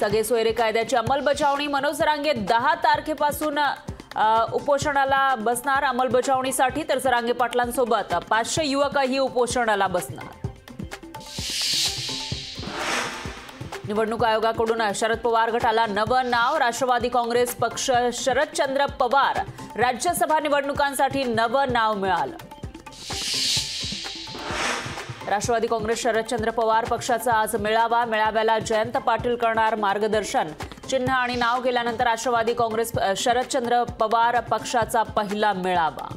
सगळे सोयरे कायद्याची अंमलबजावणी. मनोज जरांगे 10 तारखेपासून उपोषणाला बसणार अंमलबजावणीसाठी. तर जरांगे पाटलांसोबत 500 युवकही उपोषणाला बसणार. निवडणूक आयोगाकडून शरद पवार गटाला नवं नाव. राष्ट्रवादी काँग्रेस पक्ष शरदचंद्र पवार राज्यसभा निवडणुकांसाठी नवं नाव मिळालं. राष्ट्रवादी काँग्रेस शरदचंद्र पवार पक्षाचा आज मेळावा. मेळाव्याला जयंत पाटील करणार मार्गदर्शन. चिन्ह आणि नाव गेल्यानंतर राष्ट्रवादी काँग्रेस शरदचंद्र पवार पक्षाचा पहिला मेळावा.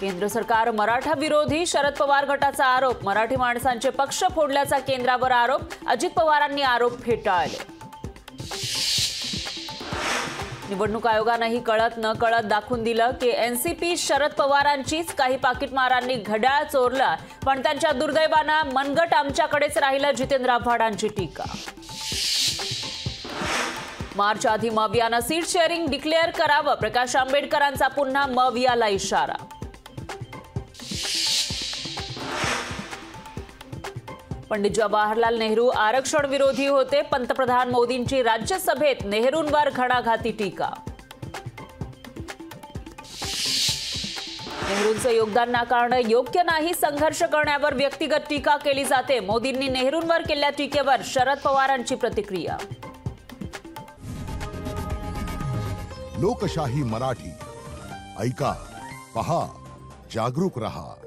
केंद्र सरकार मराठा विरोधी. शरद पवार गटाचा आरोप. मराठी माणसांचे पक्ष फोडल्याचा केंद्रावर आरोप. अजित पवारांनी आरोप फेटाळले. निवडणूक आयोगानंही कळत न कळत दाखवून दिलं की एनसीपी शरद पवारांचीच. काही पाकिटमारांनी घड्याळ चोरलं, पण त्यांच्या दुर्दैवानं मनगट आमच्याकडेच राहिलं. जितेंद्र आव्हाडांची टीका. मार्च आधी मवियानं सीट शेअरिंग डिक्लेअर करावं. प्रकाश आंबेडकरांचा पुन्हा मवियाला इशारा. पंडित जवाहरलाल नेहरू आरक्षण विरोधी होते. पंतप्रधान मोदींची राज्यसभेत नेहरूंवर घणाघाती टीका. नेहरूंचं योगदान नाकारणं योग्य नाही. संघर्ष करण्यावर व्यक्तिगत टीका केली जाते. मोदींनी नेहरूंवर केलेल्या टीकेवर शरद पवारांची प्रतिक्रिया. लोकशाही मराठी ऐका, पहा, जागरूक रहा.